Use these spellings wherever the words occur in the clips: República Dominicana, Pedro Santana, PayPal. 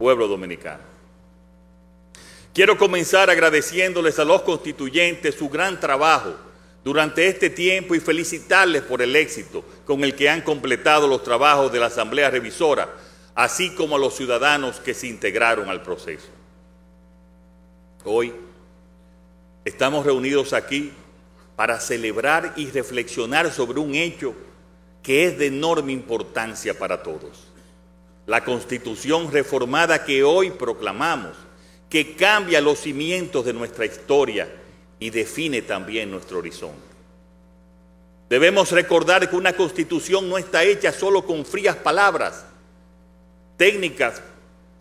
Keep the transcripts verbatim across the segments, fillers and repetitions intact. pueblo dominicano. Quiero comenzar agradeciéndoles a los constituyentes su gran trabajo durante este tiempo y felicitarles por el éxito con el que han completado los trabajos de la Asamblea Revisora, así como a los ciudadanos que se integraron al proceso. Hoy estamos reunidos aquí para celebrar y reflexionar sobre un hecho que es de enorme importancia para todos. La Constitución reformada que hoy proclamamos, que cambia los cimientos de nuestra historia y define también nuestro horizonte. Debemos recordar que una Constitución no está hecha solo con frías palabras, técnicas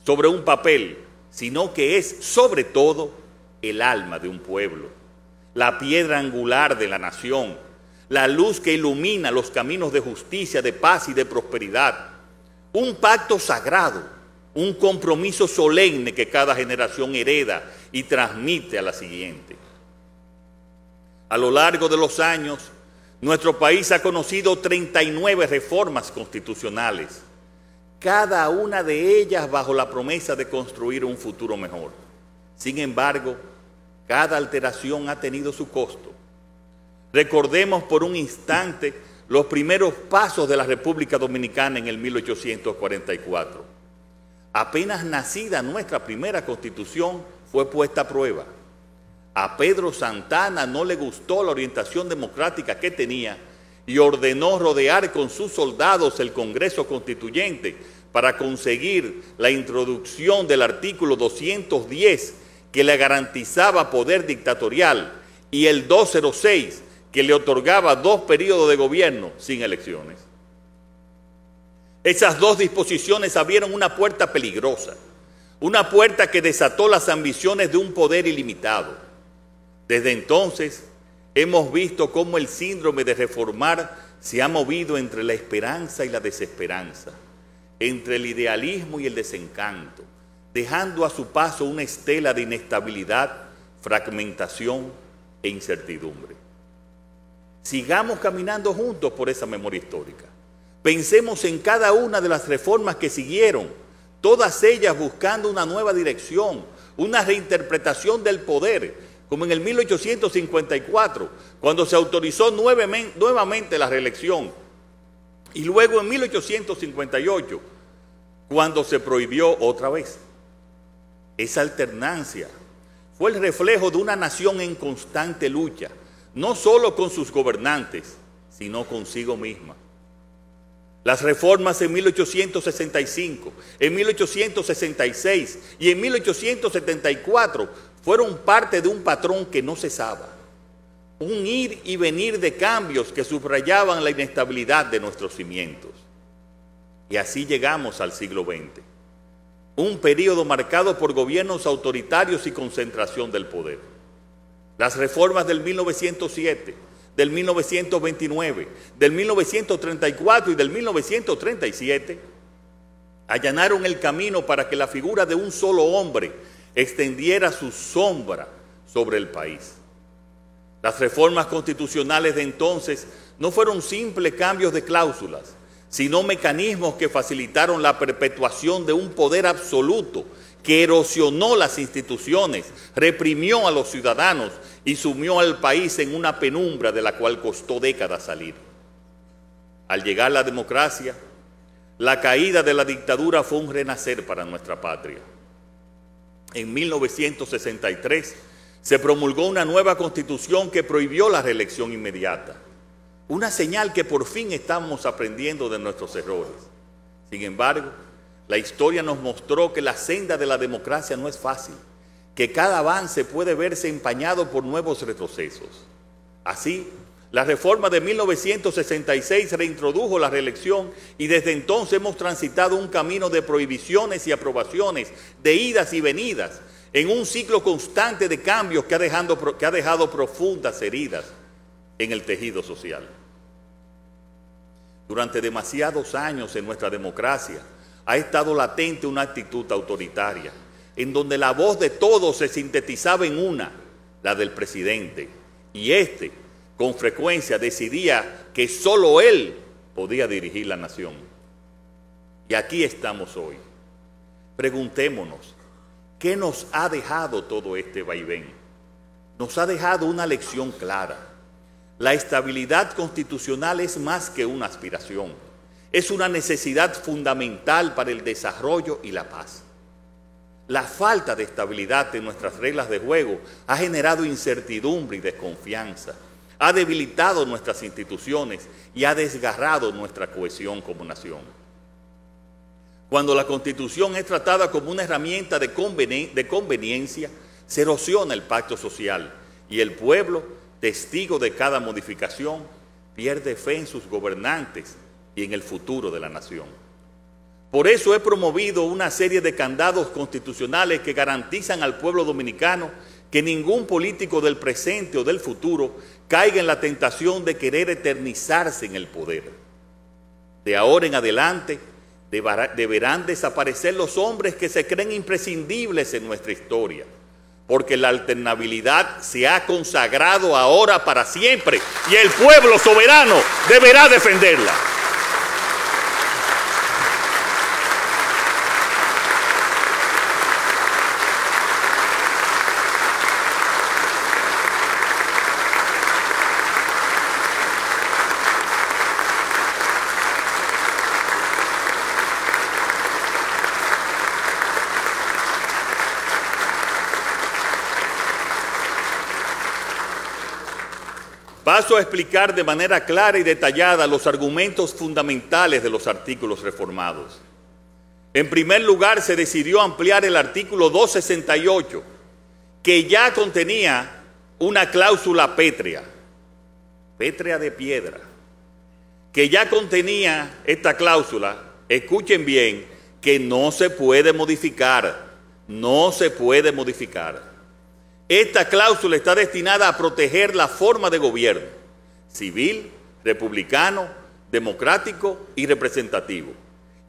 sobre un papel, sino que es, sobre todo, el alma de un pueblo, la piedra angular de la nación, la luz que ilumina los caminos de justicia, de paz y de prosperidad, un pacto sagrado, un compromiso solemne que cada generación hereda y transmite a la siguiente. A lo largo de los años, nuestro país ha conocido treinta y nueve reformas constitucionales, cada una de ellas bajo la promesa de construir un futuro mejor. Sin embargo, cada alteración ha tenido su costo. Recordemos por un instante los primeros pasos de la República Dominicana en el mil ochocientos cuarenta y cuatro. Apenas nacida nuestra primera Constitución fue puesta a prueba. A Pedro Santana no le gustó la orientación democrática que tenía y ordenó rodear con sus soldados el Congreso Constituyente para conseguir la introducción del artículo doscientos diez que le garantizaba poder dictatorial y el doscientos seis que le otorgaba dos periodos de gobierno sin elecciones. Esas dos disposiciones abrieron una puerta peligrosa, una puerta que desató las ambiciones de un poder ilimitado. Desde entonces, hemos visto cómo el síndrome de reformar se ha movido entre la esperanza y la desesperanza, entre el idealismo y el desencanto, dejando a su paso una estela de inestabilidad, fragmentación e incertidumbre. Sigamos caminando juntos por esa memoria histórica. Pensemos en cada una de las reformas que siguieron, todas ellas buscando una nueva dirección, una reinterpretación del poder, como en el mil ochocientos cincuenta y cuatro, cuando se autorizó nuevamente la reelección, y luego en mil ochocientos cincuenta y ocho, cuando se prohibió otra vez. Esa alternancia fue el reflejo de una nación en constante lucha, no solo con sus gobernantes, sino consigo misma. Las reformas en mil ochocientos sesenta y cinco, en mil ochocientos sesenta y seis y en mil ochocientos setenta y cuatro fueron parte de un patrón que no cesaba, un ir y venir de cambios que subrayaban la inestabilidad de nuestros cimientos. Y así llegamos al siglo veinte, un periodo marcado por gobiernos autoritarios y concentración del poder. Las reformas del mil novecientos siete, del mil novecientos veintinueve, del mil novecientos treinta y cuatro y del mil novecientos treinta y siete, allanaron el camino para que la figura de un solo hombre extendiera su sombra sobre el país. Las reformas constitucionales de entonces no fueron simples cambios de cláusulas, sino mecanismos que facilitaron la perpetuación de un poder absoluto que erosionó las instituciones, reprimió a los ciudadanos y sumió al país en una penumbra de la cual costó décadas salir. Al llegar la democracia, la caída de la dictadura fue un renacer para nuestra patria. En mil novecientos sesenta y tres se promulgó una nueva constitución que prohibió la reelección inmediata, una señal que por fin estamos aprendiendo de nuestros errores. Sin embargo, la historia nos mostró que la senda de la democracia no es fácil, que cada avance puede verse empañado por nuevos retrocesos. Así, la reforma de mil novecientos sesenta y seis reintrodujo la reelección y desde entonces hemos transitado un camino de prohibiciones y aprobaciones, de idas y venidas, en un ciclo constante de cambios que ha dejado, que ha dejado profundas heridas en el tejido social. Durante demasiados años en nuestra democracia, ha estado latente una actitud autoritaria, en donde la voz de todos se sintetizaba en una, la del presidente, y este, con frecuencia, decidía que solo él podía dirigir la nación. Y aquí estamos hoy, Preguntémonos, ¿qué nos ha dejado todo este vaivén? Nos ha dejado una lección clara. La estabilidad constitucional es más que una aspiración, es una necesidad fundamental para el desarrollo y la paz. La falta de estabilidad en nuestras reglas de juego ha generado incertidumbre y desconfianza, ha debilitado nuestras instituciones y ha desgarrado nuestra cohesión como nación. Cuando la Constitución es tratada como una herramienta de conveni- de conveniencia, se erosiona el pacto social y el pueblo, testigo de cada modificación, pierde fe en sus gobernantes y en el futuro de la nación. Por eso he promovido una serie de candados constitucionales que garantizan al pueblo dominicano que ningún político del presente o del futuro caiga en la tentación de querer eternizarse en el poder. De ahora en adelante deberán desaparecer los hombres que se creen imprescindibles en nuestra historia, porque la alternabilidad se ha consagrado ahora para siempre y el pueblo soberano deberá defenderla. Paso a explicar de manera clara y detallada los argumentos fundamentales de los artículos reformados. En primer lugar, se decidió ampliar el artículo doscientos sesenta y ocho, que ya contenía una cláusula pétrea, pétrea de piedra, que ya contenía esta cláusula, escuchen bien, que no se puede modificar, no se puede modificar. Esta cláusula está destinada a proteger la forma de gobierno civil, republicano, democrático y representativo.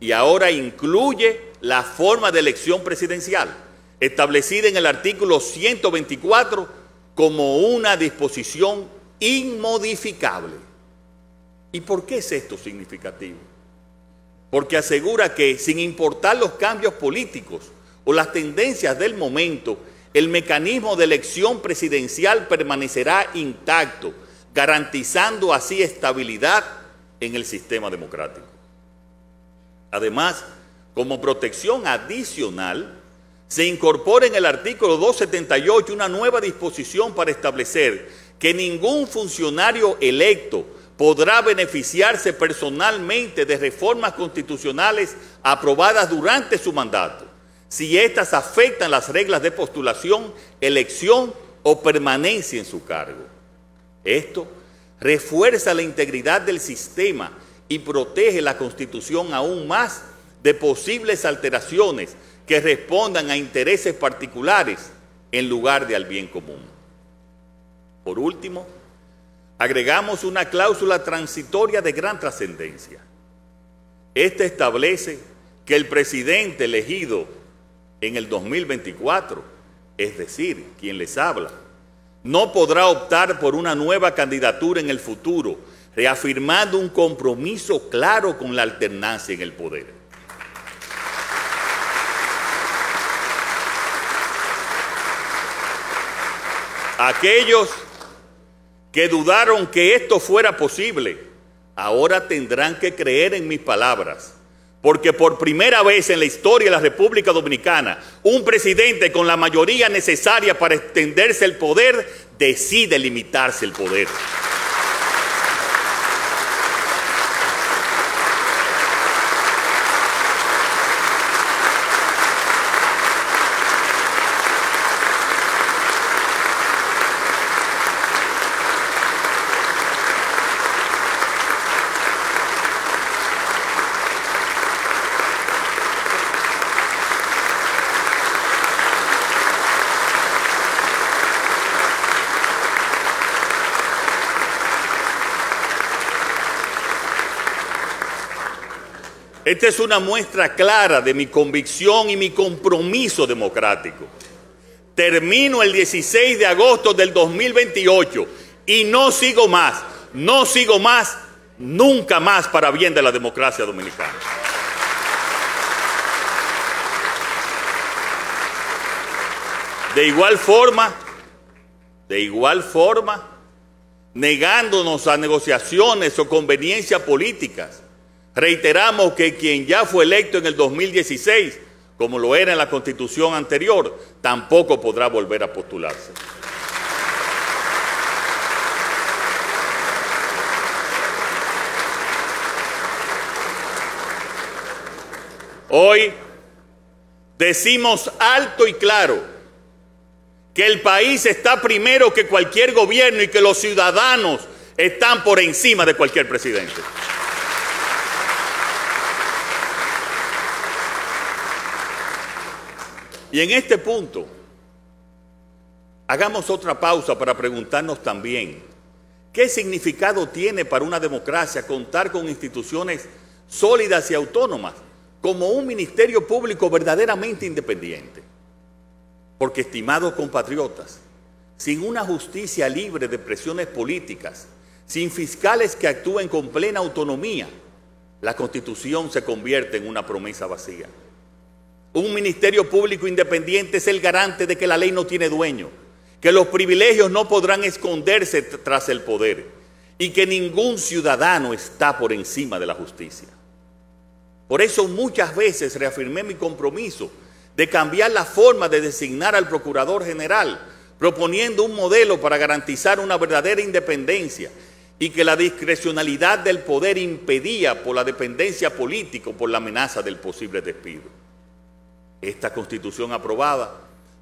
Y ahora incluye la forma de elección presidencial, establecida en el artículo ciento veinticuatro como una disposición inmodificable. ¿Y por qué es esto significativo? Porque asegura que, sin importar los cambios políticos o las tendencias del momento, el mecanismo de elección presidencial permanecerá intacto, garantizando así estabilidad en el sistema democrático. Además, como protección adicional, se incorpora en el artículo doscientos setenta y ocho una nueva disposición para establecer que ningún funcionario electo podrá beneficiarse personalmente de reformas constitucionales aprobadas durante su mandato, si éstas afectan las reglas de postulación, elección o permanencia en su cargo. Esto refuerza la integridad del sistema y protege la Constitución aún más de posibles alteraciones que respondan a intereses particulares en lugar de al bien común. Por último, agregamos una cláusula transitoria de gran trascendencia. Esta establece que el presidente elegido en el dos mil veinticuatro, es decir, quien les habla, no podrá optar por una nueva candidatura en el futuro, reafirmando un compromiso claro con la alternancia en el poder. Aquellos que dudaron que esto fuera posible, ahora tendrán que creer en mis palabras. Porque por primera vez en la historia de la República Dominicana, un presidente con la mayoría necesaria para extenderse el poder, decide limitarse el poder. Esta es una muestra clara de mi convicción y mi compromiso democrático. Termino el dieciséis de agosto del dos mil veintiocho y no sigo más, no sigo más, nunca más para bien de la democracia dominicana. De igual forma, de igual forma, negándonos a negociaciones o conveniencias políticas, reiteramos que quien ya fue electo en el dos mil dieciséis, como lo era en la Constitución anterior, tampoco podrá volver a postularse. Hoy decimos alto y claro que el país está primero que cualquier gobierno y que los ciudadanos están por encima de cualquier presidente. Y en este punto, hagamos otra pausa para preguntarnos también qué significado tiene para una democracia contar con instituciones sólidas y autónomas, como un ministerio público verdaderamente independiente. Porque, estimados compatriotas, sin una justicia libre de presiones políticas, sin fiscales que actúen con plena autonomía, la Constitución se convierte en una promesa vacía. Un ministerio público independiente es el garante de que la ley no tiene dueño, que los privilegios no podrán esconderse tras el poder y que ningún ciudadano está por encima de la justicia. Por eso muchas veces reafirmé mi compromiso de cambiar la forma de designar al Procurador General, proponiendo un modelo para garantizar una verdadera independencia y que la discrecionalidad del poder impedía por la dependencia política o por la amenaza del posible despido. Esta Constitución aprobada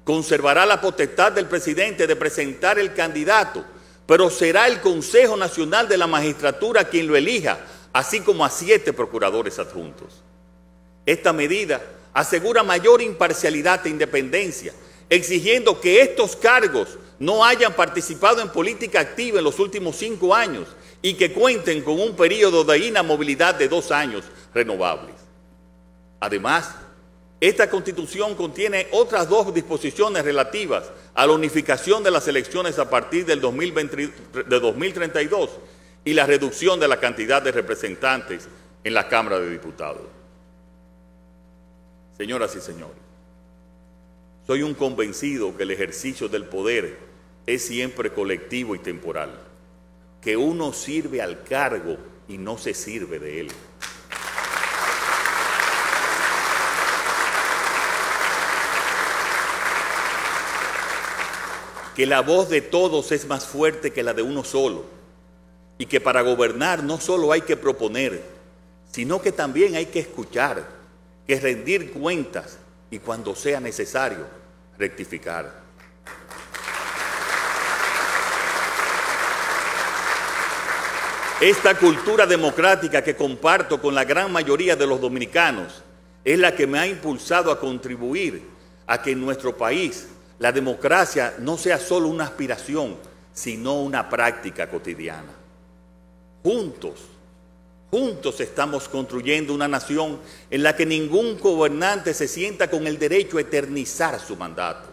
conservará la potestad del presidente de presentar el candidato, pero será el Consejo Nacional de la Magistratura quien lo elija, así como a siete procuradores adjuntos. Esta medida asegura mayor imparcialidad e independencia, exigiendo que estos cargos no hayan participado en política activa en los últimos cinco años y que cuenten con un periodo de inamovilidad de dos años renovables. Además, esta Constitución contiene otras dos disposiciones relativas a la unificación de las elecciones a partir del dos mil treinta y dos, y la reducción de la cantidad de representantes en la Cámara de Diputados. Señoras y señores, soy un convencido que el ejercicio del poder es siempre colectivo y temporal, que uno sirve al cargo y no se sirve de él. Que la voz de todos es más fuerte que la de uno solo, y que para gobernar no solo hay que proponer, sino que también hay que escuchar, que rendir cuentas y cuando sea necesario, rectificar. Esta cultura democrática que comparto con la gran mayoría de los dominicanos es la que me ha impulsado a contribuir a que en nuestro país la democracia no sea solo una aspiración, sino una práctica cotidiana. Juntos, juntos estamos construyendo una nación en la que ningún gobernante se sienta con el derecho a eternizar su mandato.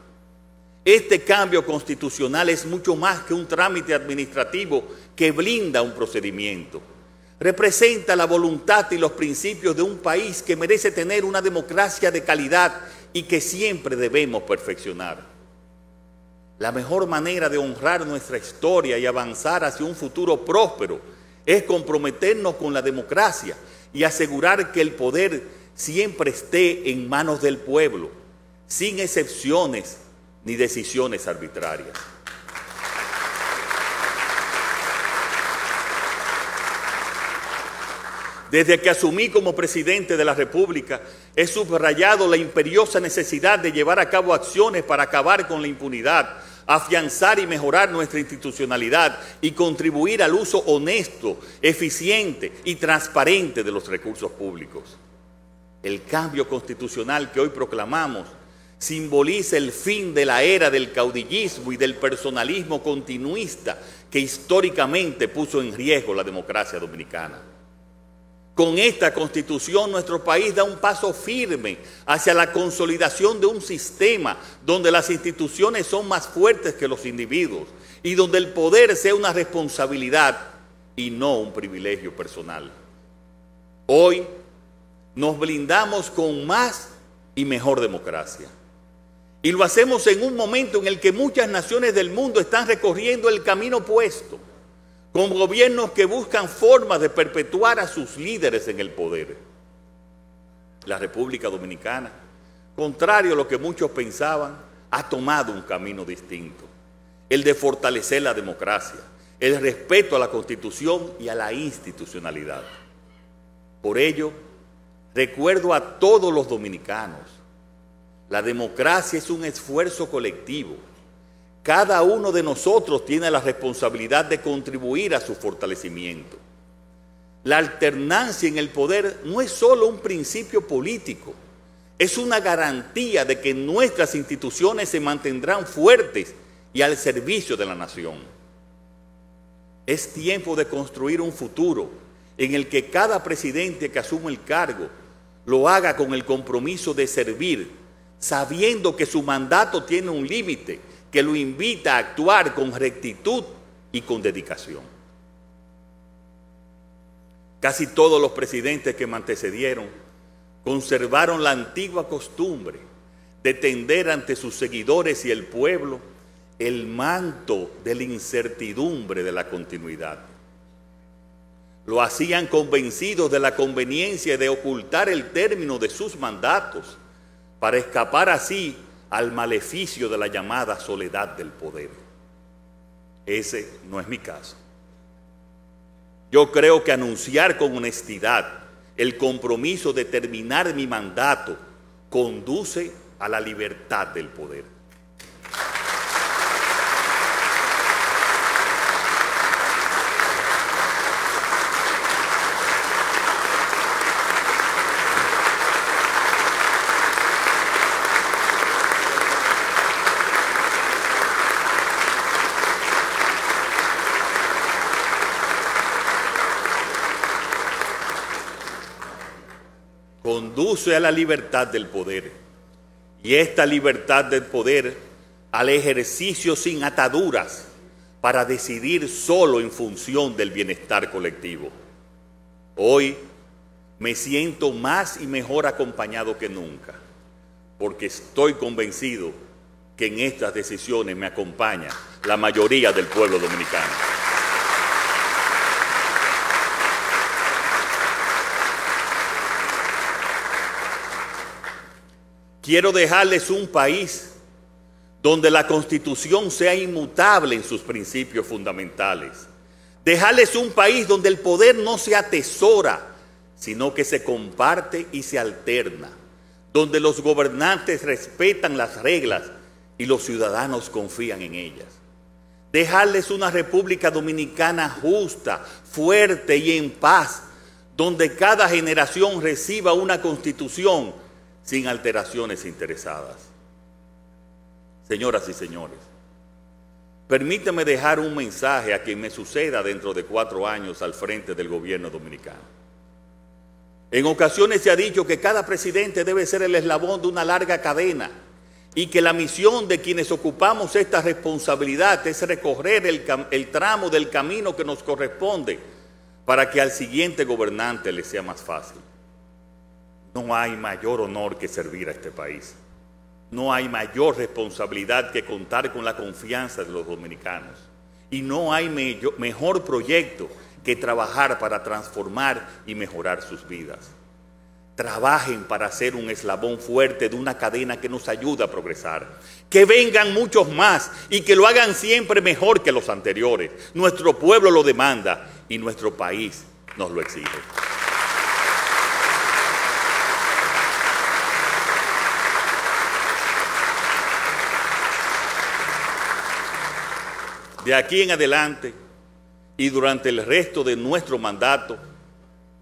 Este cambio constitucional es mucho más que un trámite administrativo que blinda un procedimiento. Representa la voluntad y los principios de un país que merece tener una democracia de calidad y que siempre debemos perfeccionar. La mejor manera de honrar nuestra historia y avanzar hacia un futuro próspero es comprometernos con la democracia y asegurar que el poder siempre esté en manos del pueblo, sin excepciones ni decisiones arbitrarias. Desde que asumí como presidente de la República, he subrayado la imperiosa necesidad de llevar a cabo acciones para acabar con la impunidad, afianzar y mejorar nuestra institucionalidad y contribuir al uso honesto, eficiente y transparente de los recursos públicos. El cambio constitucional que hoy proclamamos simboliza el fin de la era del caudillismo y del personalismo continuista que históricamente puso en riesgo la democracia dominicana. Con esta Constitución, nuestro país da un paso firme hacia la consolidación de un sistema donde las instituciones son más fuertes que los individuos y donde el poder sea una responsabilidad y no un privilegio personal. Hoy nos blindamos con más y mejor democracia. Y lo hacemos en un momento en el que muchas naciones del mundo están recorriendo el camino opuesto, con gobiernos que buscan formas de perpetuar a sus líderes en el poder. La República Dominicana, contrario a lo que muchos pensaban, ha tomado un camino distinto, el de fortalecer la democracia, el respeto a la Constitución y a la institucionalidad. Por ello, recuerdo a todos los dominicanos, la democracia es un esfuerzo colectivo. Cada uno de nosotros tiene la responsabilidad de contribuir a su fortalecimiento. La alternancia en el poder no es solo un principio político, es una garantía de que nuestras instituciones se mantendrán fuertes y al servicio de la nación. Es tiempo de construir un futuro en el que cada presidente que asuma el cargo lo haga con el compromiso de servir, sabiendo que su mandato tiene un límite que lo invita a actuar con rectitud y con dedicación. Casi todos los presidentes que me antecedieron conservaron la antigua costumbre de tender ante sus seguidores y el pueblo el manto de la incertidumbre de la continuidad. Lo hacían convencidos de la conveniencia de ocultar el término de sus mandatos para escapar así al maleficio de la llamada soledad del poder. Ese no es mi caso. Yo creo que anunciar con honestidad el compromiso de terminar mi mandato conduce a la libertad del poder. Conduce a la libertad del poder, y esta libertad del poder al ejercicio sin ataduras para decidir solo en función del bienestar colectivo. Hoy me siento más y mejor acompañado que nunca, porque estoy convencido que en estas decisiones me acompaña la mayoría del pueblo dominicano. Quiero dejarles un país donde la Constitución sea inmutable en sus principios fundamentales. Dejarles un país donde el poder no se atesora, sino que se comparte y se alterna. Donde los gobernantes respetan las reglas y los ciudadanos confían en ellas. Dejarles una República Dominicana justa, fuerte y en paz, donde cada generación reciba una Constitución sin alteraciones interesadas. Señoras y señores, permítanme dejar un mensaje a quien me suceda dentro de cuatro años al frente del gobierno dominicano. En ocasiones se ha dicho que cada presidente debe ser el eslabón de una larga cadena y que la misión de quienes ocupamos esta responsabilidad es recorrer el, el tramo del camino que nos corresponde para que al siguiente gobernante le sea más fácil. No hay mayor honor que servir a este país. No hay mayor responsabilidad que contar con la confianza de los dominicanos. Y no hay me- mejor proyecto que trabajar para transformar y mejorar sus vidas. Trabajen para ser un eslabón fuerte de una cadena que nos ayuda a progresar. Que vengan muchos más y que lo hagan siempre mejor que los anteriores. Nuestro pueblo lo demanda y nuestro país nos lo exige. De aquí en adelante y durante el resto de nuestro mandato,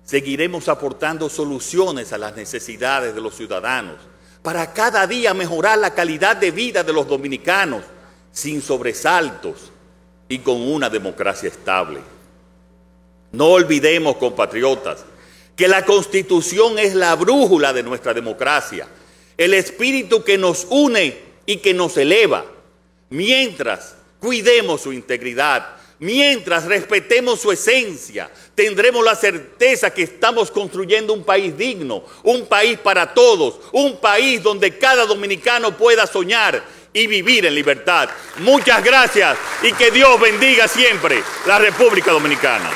seguiremos aportando soluciones a las necesidades de los ciudadanos para cada día mejorar la calidad de vida de los dominicanos sin sobresaltos y con una democracia estable. No olvidemos, compatriotas, que la Constitución es la brújula de nuestra democracia, el espíritu que nos une y que nos eleva, mientras cuidemos su integridad, Mientras respetemos su esencia, tendremos la certeza que estamos construyendo un país digno, un país para todos, un país donde cada dominicano pueda soñar y vivir en libertad. Muchas gracias y que Dios bendiga siempre la República Dominicana.